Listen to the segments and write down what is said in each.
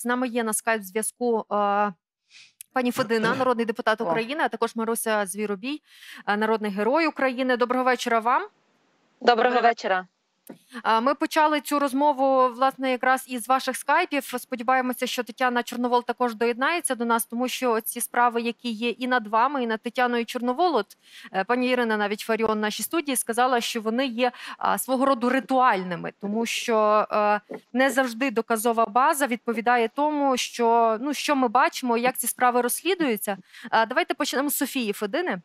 З нами є на скайп-зв'язку пані Федина, народний депутат України, а також Маруся Звіробій, народний герой України. Доброго вечора вам. Доброго вечора. Ми почали цю розмову, власне, якраз із ваших скайпів. Сподіваємося, що Тетяна Чорновол також доєднається до нас, тому що ці справи, які є і над вами, і над Тетяною Чорновол, от пані Ірина навіть Фаріон в нашій студії сказала, що вони є свого роду ритуальними, тому що не завжди доказова база відповідає тому, що, що ми бачимо, як ці справи розслідуються. Давайте почнемо з Софії Федини.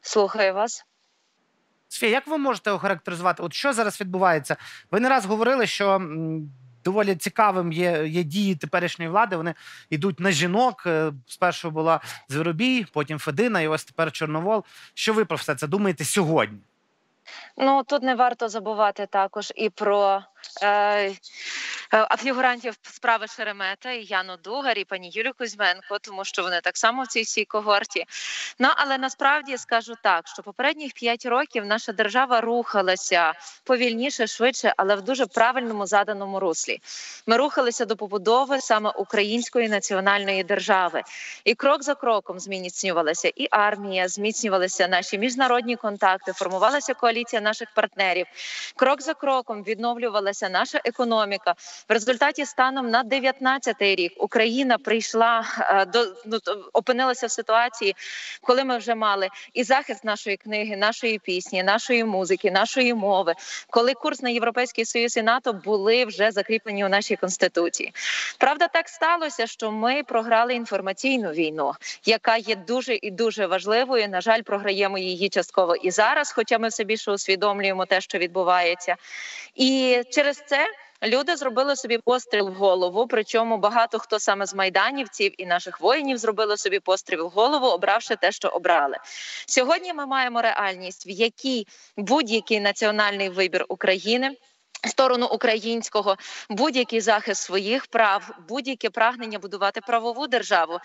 Слухаю вас. Софія, як ви можете охарактеризувати, от що зараз відбувається? Ви не раз говорили, що доволі цікавим є дії теперішньої влади. Вони йдуть на жінок. Спершу була Звіробій, потім Федина, і ось тепер Чорновол. Що ви про все це думаєте сьогодні? Ну, тут не варто забувати також і про фігурантів справи Шеремета, і Яну Дугар, і пані Юлію Кузьменко, тому що вони так само в цій всій когорті. Ну, але насправді скажу так, що попередніх 5 років наша держава рухалася повільніше, швидше, але в дуже правильному заданому руслі. Ми рухалися до побудови саме української національної держави. І крок за кроком зміцнювалася і армія, зміцнювалися наші міжнародні контакти, формувалася коаліція наших партнерів. Крок за кроком відновлювалася наша економіка. В результаті станом на 19-й рік Україна прийшла опинилася в ситуації, коли ми вже мали і захист нашої книги, нашої пісні, нашої музики, нашої мови, коли курс на Європейський Союз і НАТО були вже закріплені у нашій Конституції. Правда, так сталося, що ми програли інформаційну війну, яка є дуже і дуже важливою. На жаль, програємо її частково і зараз, хоча ми все більше усвідомлюємо те, що відбувається. І через це люди зробили собі постріл в голову, причому багато хто саме з майданівців і наших воїнів зробили собі постріл в голову, обравши те, що обрали. Сьогодні ми маємо реальність, в якій будь-який національний вибір України – сторону українського, будь-який захист своїх прав, будь-яке прагнення будувати правову державу,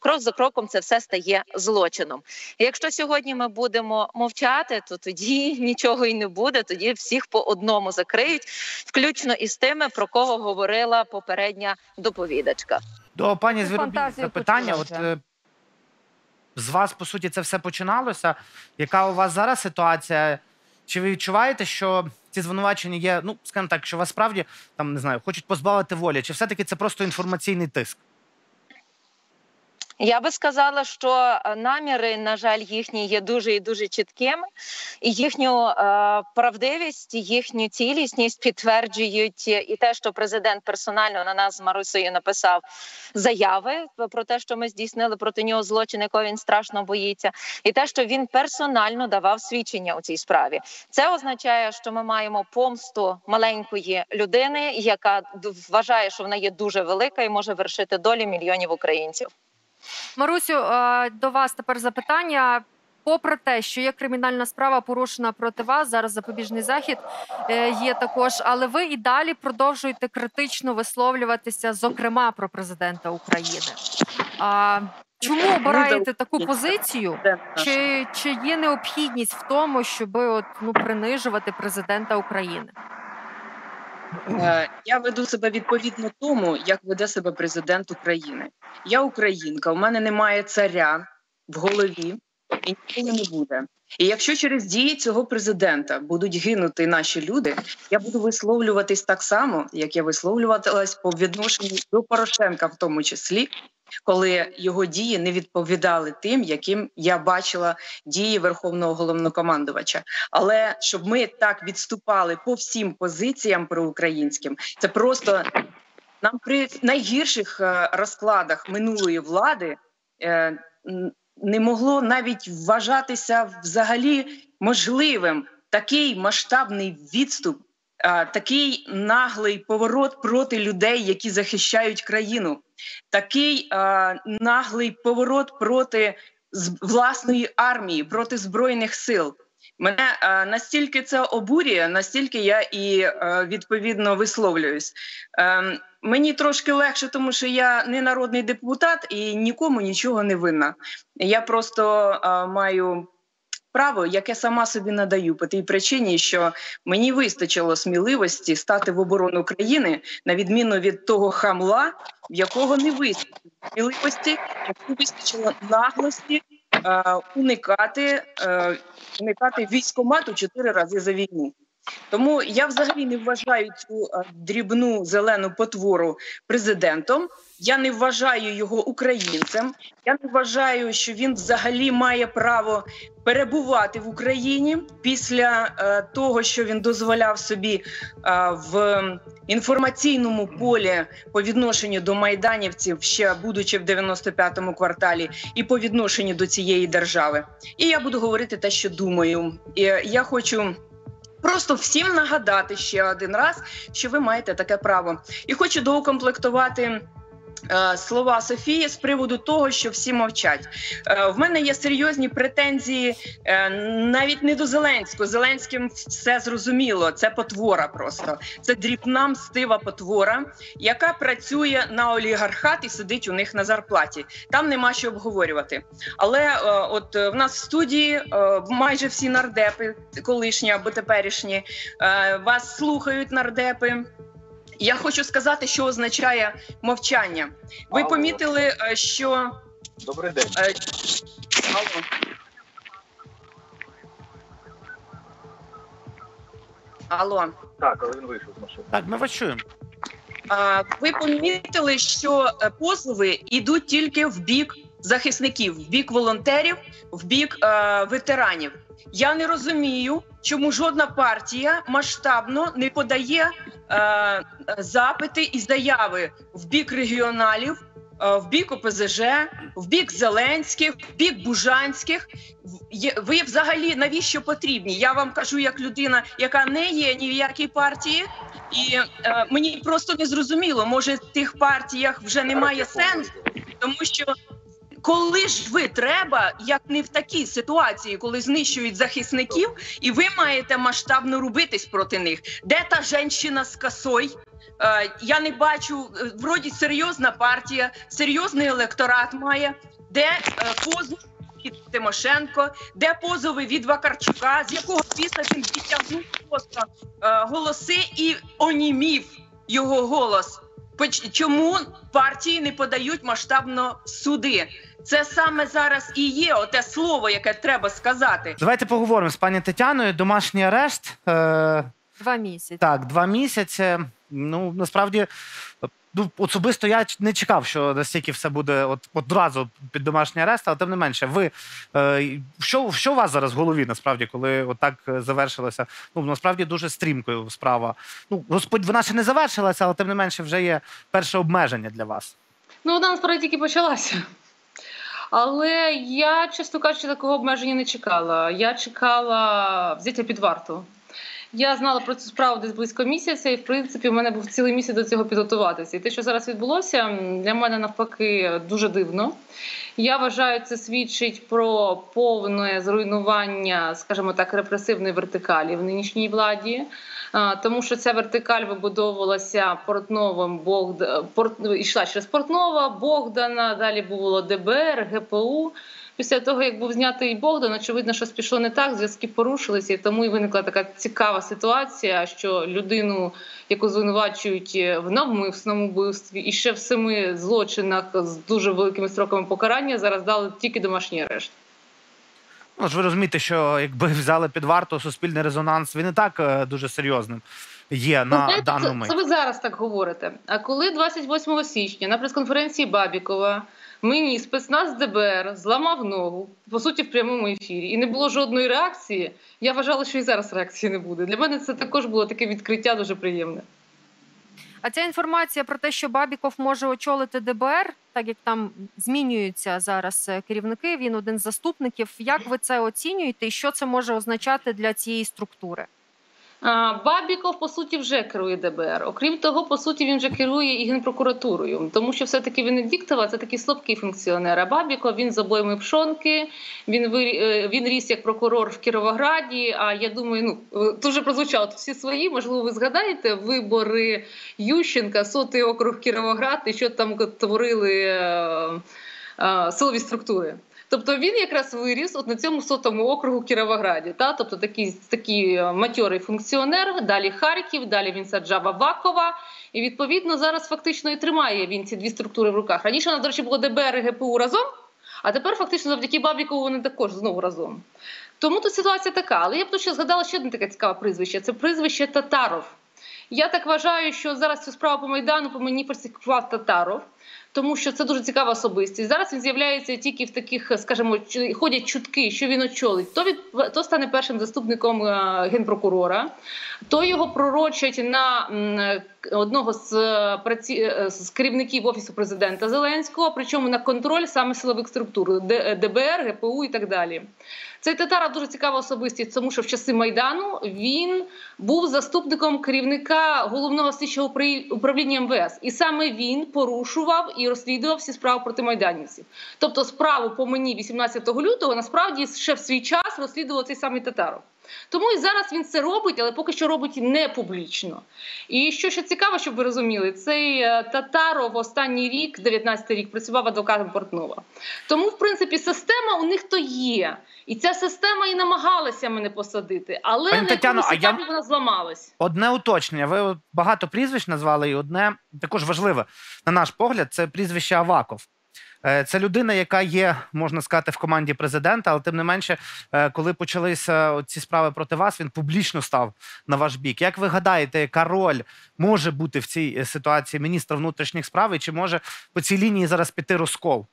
крок за кроком це все стає злочином. І якщо сьогодні ми будемо мовчати, то тоді нічого і не буде, тоді всіх по одному закриють, включно із тими, про кого говорила попередня доповідачка. До пані Звіробій запитання. З вас, по суті, це все починалося. Яка у вас зараз ситуація? Чи ви відчуваєте, що ці звинувачення є, ну, скажімо так, що вас справді, там, не знаю, хочуть позбавити волі? Чи все-таки це просто інформаційний тиск? Я би сказала, що наміри, на жаль, їхні є дуже і дуже чіткими. І їхню правдивість, їхню цілісність підтверджують і те, що президент персонально на нас з Марусею написав заяви про те, що ми здійснили проти нього злочин, якого він страшно боїться. І те, що він персонально давав свідчення у цій справі. Це означає, що ми маємо помсту маленької людини, яка вважає, що вона є дуже велика і може вершити долі мільйонів українців. Марусю, до вас тепер запитання. Попри те, що є кримінальна справа порушена проти вас, зараз запобіжний захід є також, але ви і далі продовжуєте критично висловлюватися, зокрема, про президента України. Чому обираєте таку позицію? Чи є необхідність в тому, щоб принижувати президента України? Я веду себе відповідно тому, як веде себе президент України. Я українка, у мене немає царя в голові і ніколи не буде. І якщо через дії цього президента будуть гинути наші люди, я буду висловлюватись так само, як я висловлювалась по відношенню до Порошенка в тому числі, коли його дії не відповідали тим, яким я бачила дії Верховного Головнокомандувача. Але щоб ми так відступали по всім позиціям проукраїнським, це просто нам при найгірших розкладах минулої влади не могло навіть вважатися взагалі можливим такий масштабний відступ, такий наглий поворот проти людей, які захищають країну. Такий наглий поворот проти власної армії, проти Збройних сил. Мене настільки це обурює, настільки я і відповідно висловлююсь. Мені трошки легше, тому що я не народний депутат і нікому нічого не винна. Я просто маю право, яке сама собі надаю по тій причині, що мені вистачило сміливості стати в оборону країни, на відміну від того хамла, в якого не вистачило сміливості, яку вистачило наглості уникати військкомату 4 рази за війну. Тому я взагалі не вважаю цю дрібну зелену потвору президентом, я не вважаю його українцем, я не вважаю, що він взагалі має право перебувати в Україні після того, що він дозволяв собі в інформаційному полі по відношенню до майданівців, ще будучи в 95-му кварталі, і по відношенню до цієї держави. І я буду говорити те, що думаю. І я хочу просто всім нагадати ще один раз, що ви маєте таке право. І хочу доукомплектувати слова Софії з приводу того, що всі мовчать. В мене є серйозні претензії навіть не до Зеленського. Зеленським все зрозуміло, це потвора просто. Це дрібна, мстива потвора, яка працює на олігархат і сидить у них на зарплаті. Там нема що обговорювати. Але от в нас в студії майже всі нардепи, колишні або теперішні, вас слухають нардепи. Я хочу сказати, що означає мовчання. Ви помітили, що... Добрий день. Алло. Алло. Так, але він вийшов з машини. Так, ми вас чуємо. Ви помітили, що позови йдуть тільки в бік захисників, в бік волонтерів, в бік ветеранів. Я не розумію, чому жодна партія масштабно не подає запити і заяви в бік регіоналів, в бік ОПЗЖ, в бік Зеленських, в бік Бужанських. Ви взагалі навіщо потрібні? Я вам кажу як людина, яка не є ні в якій партії, і мені просто не зрозуміло, може в тих партіях вже немає сенсу, тому що... Коли ж ви треба, як не в такій ситуації, коли знищують захисників, і ви маєте масштабно рубитись проти них? Де та жінка з косою? Я не бачу, вроді серйозна партія, серйозний електорат має. Де позови від Тимошенко? Де позови від Вакарчука, з якого після тим відтягнув просто голоси і онімів його голос? Чому партії не подають масштабно суди? Це саме зараз і є оте слово, яке треба сказати. Давайте поговоримо з пані Тетяною. Домашній арешт. 2 місяці. Так, 2 місяці. Ну, насправді, особисто я не чекав, що настільки все буде одразу під домашній арешт, але тим не менше. Ви, що у вас зараз в голові, насправді, коли отак завершилася? Ну, насправді, дуже стрімкою справа. Ну, вона ще не завершилася, але тим не менше вже є перше обмеження для вас. Ну, вона насправді тільки почалася. Але я, чесно кажучи, такого обмеження не чекала. Я чекала взяття під варту. Я знала про цю справу десь близько місяця, і, в принципі, у мене був цілий місяць до цього підготуватися. І те, що зараз відбулося, для мене, навпаки, дуже дивно. Я вважаю, це свідчить про повне зруйнування, скажімо так, репресивної вертикалі в нинішній владі. Тому що ця вертикаль вибудовувалася Портновим, йшла через Портнова, Богдана, далі було ДБР, ГПУ. Після того, як був знятий Богдан, очевидно, щось пішло не так, зв'язки порушилися, і тому і виникла така цікава ситуація, що людину, яку звинувачують в навмисному вбивстві і ще в 7 злочинах з дуже великими строками покарання, зараз дали тільки домашній арешт. Ну, ж ви розумієте, що якби взяли під варту, суспільний резонанс, він і так дуже серйозним є на даному мить. Це ви зараз так говорите. А коли 28 січня на прес-конференції Бабікова мені спецназ ДБР зламав ногу, по суті, в прямому ефірі, і не було жодної реакції, я вважала, що і зараз реакції не буде. Для мене це також було таке відкриття дуже приємне. А ця інформація про те, що Бабіков може очолити ДБР, так як там змінюються зараз керівники, він один з заступників, як ви це оцінюєте і що це може означати для цієї структури? Бабіков, по суті, вже керує ДБР. Окрім того, по суті, він вже керує і Генпрокуратурою, тому що все-таки Венедіктова – це такий слабкий функціонер. А Бабіков, він з обойми пшонки, він ріс як прокурор в Кіровограді, а я думаю, ну, тут вже прозвучало, всі свої, можливо, ви згадаєте, вибори Ющенка, 100-й округ Кіровоград, і що там творили силові структури. Тобто він якраз виріс от на цьому 100-му округу Кіровограді. Та? Тобто такий матьорий функціонер, далі Харків, далі він саджав Авакова. І відповідно зараз фактично і тримає він ці дві структури в руках. Раніше у нас, до речі, було ДБР і ГПУ разом, а тепер фактично завдяки Бабікову вони також знову разом. Тому тут ситуація така. Але я б тут ще згадала ще одне таке цікаве прізвище. Це прізвище Татаров. Я так вважаю, що зараз цю справу по Майдану по мені фальсифікував Татаров, тому що це дуже цікава особистість. Зараз він з'являється тільки в таких, скажімо, ходять чутки, що він очолить. То стане першим заступником генпрокурора, то його пророчать на одного з керівників Офісу президента Зеленського, причому на контроль саме силових структур, ДБР, ГПУ і так далі. Цей Татаров дуже цікава особистість, тому що в часи Майдану він був заступником керівника головного слідчого управління МВС. І саме він порушував і розслідував всі справи проти майданівців. Тобто справу по мені 18 лютого насправді ще в свій час розслідував цей самий Татаров. Тому і зараз він це робить, але поки що робить не публічно. І що ще цікаво, щоб ви розуміли, цей Татаров останній рік, 19-й рік, працював адвокатом Портнова. Тому, в принципі, система у них то є. І ця система і намагалася мене посадити, але на якомусь етапі вона зламалась. Одне уточнення. Ви багато прізвищ назвали, і одне також важливе, на наш погляд, це прізвище Аваков. Це людина, яка є, можна сказати, в команді президента, але тим не менше, коли почалися ці справи проти вас, він публічно став на ваш бік. Як ви гадаєте, яка роль може бути в цій ситуації міністра внутрішніх справ, і чи може по цій лінії зараз піти розкол?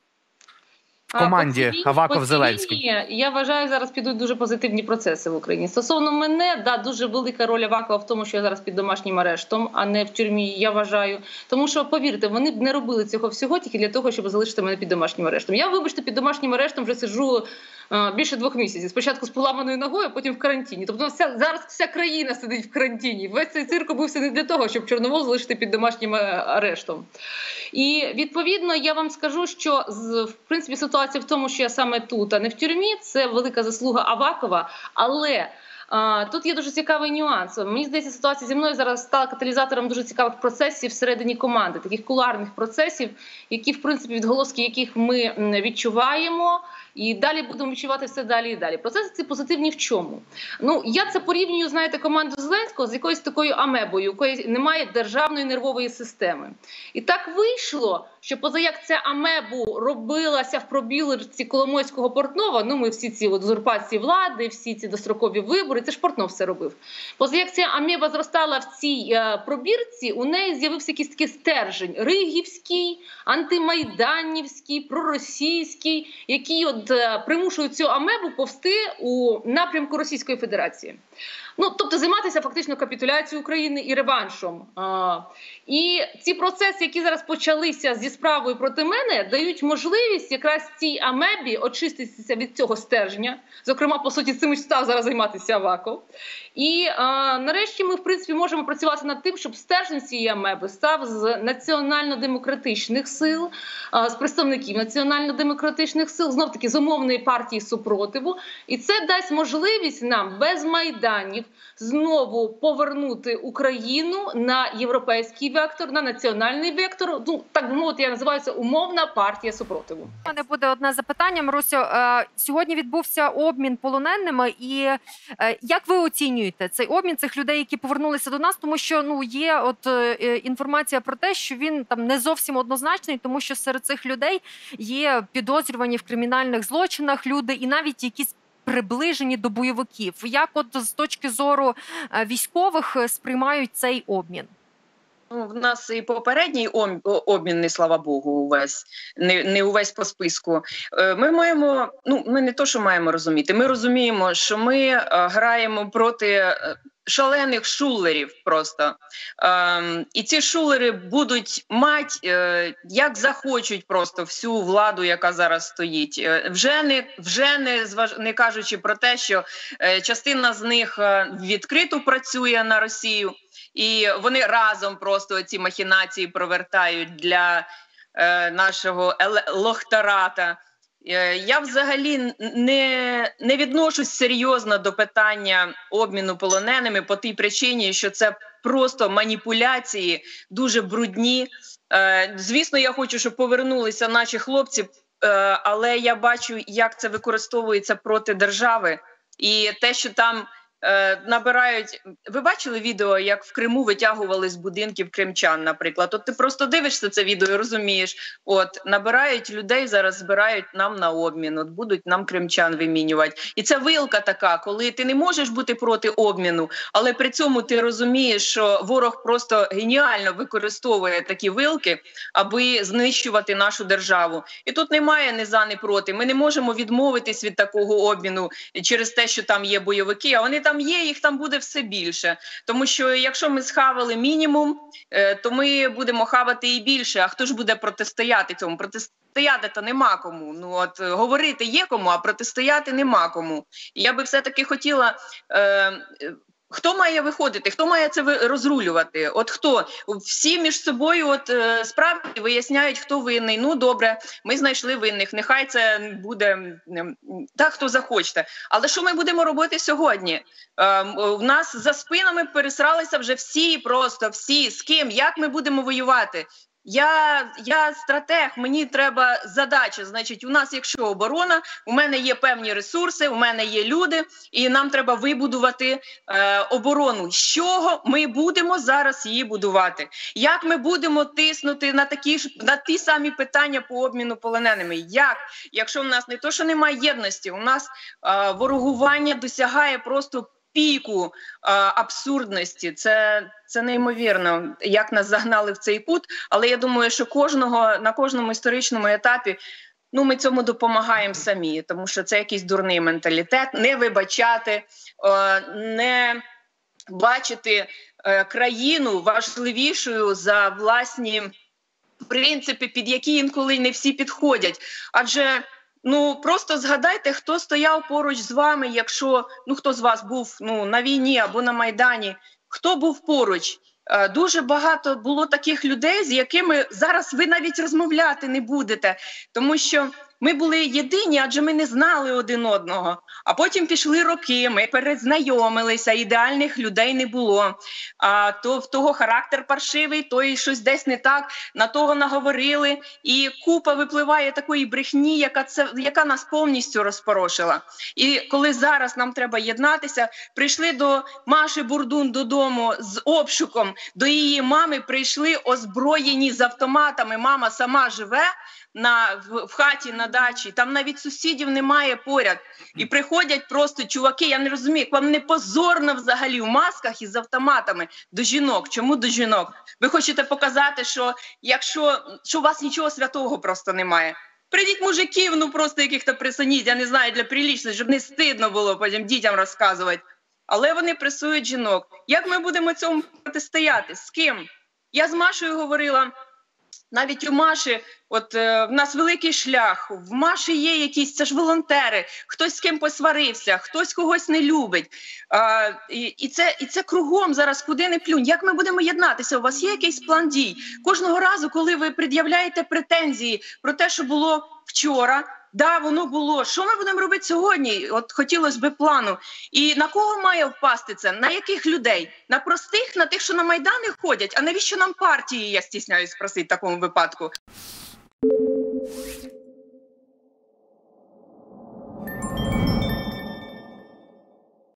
Команді Аваков-Зеленський. Я вважаю, зараз підуть дуже позитивні процеси в Україні. Стосовно мене, дуже велика роль Авакова в тому, що я зараз під домашнім арештом, а не в тюрмі, я вважаю. Тому що, повірте, вони б не робили цього всього тільки для того, щоб залишити мене під домашнім арештом. Я, вибачте, під домашнім арештом вже сиджу більше 2 місяців. Спочатку з поламаною ногою, потім в карантині. Тобто зараз вся країна сидить в карантині. Весь цей цирк бувся не для того, щоб Чорновол залишити під домашнім арештом. І, відповідно, я вам скажу, що, в принципі, ситуація в тому, що я саме тут, а не в тюрмі, це велика заслуга Авакова, але тут є дуже цікавий нюанс. Мені здається, ситуація зі мною зараз стала каталізатором дуже цікавих процесів всередині команди, таких кулуарних процесів, які, в принципі, відголоски яких ми відчуваємо, і далі будемо відчувати все далі і далі. Процеси ці позитивні в чому? Ну, я це порівнюю, знаєте, команду Зеленського з якоюсь такою амебою, у якої немає державної нервової системи. І так вийшло, що поза як ця амебу робилася в пробірці Коломойського Портнова, ну ми всі ці узурпації влади, всі ці дострокові вибори, це ж Портнов все робив. Поза як ця амеба зростала в цій пробірці, у неї з'явився якийсь такий стержень ригівський, антимайданівський, проросійський, який от примушують цю амебу повсти у напрямку Російської Федерації. Ну, тобто займатися фактично капітуляцією України і реваншом. І ці процеси, які зараз почалися зі справою проти мене, дають можливість якраз цій амебі очиститися від цього стержня. Зокрема, по суті, цим і став зараз займатися Аваков. І нарешті ми, в принципі, можемо працювати над тим, щоб стержень цієї амеби став з національно-демократичних сил, з представників національно-демократичних сил, знов-таки з умовної партії супротиву. І це дасть можливість нам без майданів знову повернути Україну на європейський вектор, на національний вектор. Ну, так би мовити, я називаю це умовна партія супротиву. У мене буде одне запитання, Марусю. Сьогодні відбувся обмін полоненими. І як ви оцінюєте цей обмін цих людей, які повернулися до нас? Тому що є інформація про те, що він там не зовсім однозначний, тому що серед цих людей є підозрювані в кримінальних злочинах люди і навіть якісь приближені до бойовиків. Як з точки зору військових сприймають цей обмін? В нас і попередній обмін, не слава Богу, увесь, не увесь по списку. Ми маємо, ми не то, що маємо розуміти, ми розуміємо, що ми граємо проти шалених шулерів просто. І ці шулери будуть мати, як захочуть просто всю владу, яка зараз стоїть. Вже не кажучи про те, що частина з них відкрито працює на Росію, і вони разом просто ці махінації провертають для нашого лохтарата. Я взагалі не відношусь серйозно до питання обміну полоненими по тій причині, що це просто маніпуляції, дуже брудні. Звісно, я хочу, щоб повернулися наші хлопці але я бачу, як це використовується проти держави. І те, що там набирають... Ви бачили відео, як в Криму витягували з будинків кримчан, наприклад? От ти просто дивишся це відео і розумієш. От, набирають людей, зараз збирають нам на обмін. От будуть нам кримчан вимінювати. І це вилка така, коли ти не можеш бути проти обміну, але при цьому ти розумієш, що ворог просто геніально використовує такі вилки, аби знищувати нашу державу. І тут немає ні за, ні проти. Ми не можемо відмовитись від такого обміну через те, що там є бойовики, а вони там є, їх там буде все більше. Тому що якщо ми схавали мінімум, то ми будемо хавати і більше. А хто ж буде протистояти цьому? Протистояти-то нема кому. Ну, от, говорити є кому, а протистояти нема кому. Я би все-таки хотіла... Хто має виходити? Хто має це розрулювати? От хто? Всі між собою от, справді виясняють, хто винний. Ну, добре, ми знайшли винних. Нехай це буде так, хто захоче. Але що ми будемо робити сьогодні? У нас за спинами пересралися вже всі, просто всі. З ким? Як ми будемо воювати? Я стратег, мені треба задача, значить, у нас якщо оборона, у мене є певні ресурси, у мене є люди, і нам треба вибудувати оборону. З чого ми будемо зараз її будувати? Як ми будемо тиснути на ті самі питання по обміну полоненими? Як? Якщо у нас не то, що немає єдності, у нас ворогування досягає просто піку абсурдності. Це неймовірно, як нас загнали в цей кут, але я думаю, що на кожному історичному етапі ми цьому допомагаємо самі, тому що це якийсь дурний менталітет, не вибачати, не бачити країну важливішою за власні принципи, під які інколи не всі підходять. Адже просто згадайте, хто стояв поруч з вами, якщо хто з вас був на війні або на Майдані, хто був поруч. Дуже багато було таких людей, з якими зараз ви навіть розмовляти не будете, тому що ми були єдині, адже ми не знали один одного. А потім пішли роки, ми перезнайомилися, ідеальних людей не було. А то в того характер паршивий, то і щось десь не так, на того наговорили. І купа випливає такої брехні, яка нас повністю розпорошила. І коли зараз нам треба єднатися, прийшли до Маші Бурдун додому з обшуком, до її мами прийшли озброєні з автоматами. Мама сама живе в хаті на дачі, там навіть сусідів немає поряд. І приходять просто чуваки, я не розумію, вам не позорно взагалі в масках і з автоматами до жінок. Чому до жінок? Ви хочете показати, що у вас нічого святого просто немає. Прийдіть мужиків, просто яких-то присуніть, я не знаю, для прилічності, щоб не стидно було потім дітям розказувати. Але вони пресують жінок. Як ми будемо цьому протистояти? З ким? Я з Машою говорила... Навіть у Маші, в нас великий шлях, в Маші є якісь, це ж волонтери, хтось з ким посварився, хтось когось не любить. І це кругом зараз, куди не плюнь. Як ми будемо єднатися? У вас є якийсь план дій? Кожного разу, коли ви пред'являєте претензії про те, що було вчора, да, воно було. Що ми будемо робити сьогодні? От хотілося б плану. І на кого має впасти це? На яких людей? На простих? На тих, що на Майдани ходять? А навіщо нам партії, я стісняюсь спросити в такому випадку?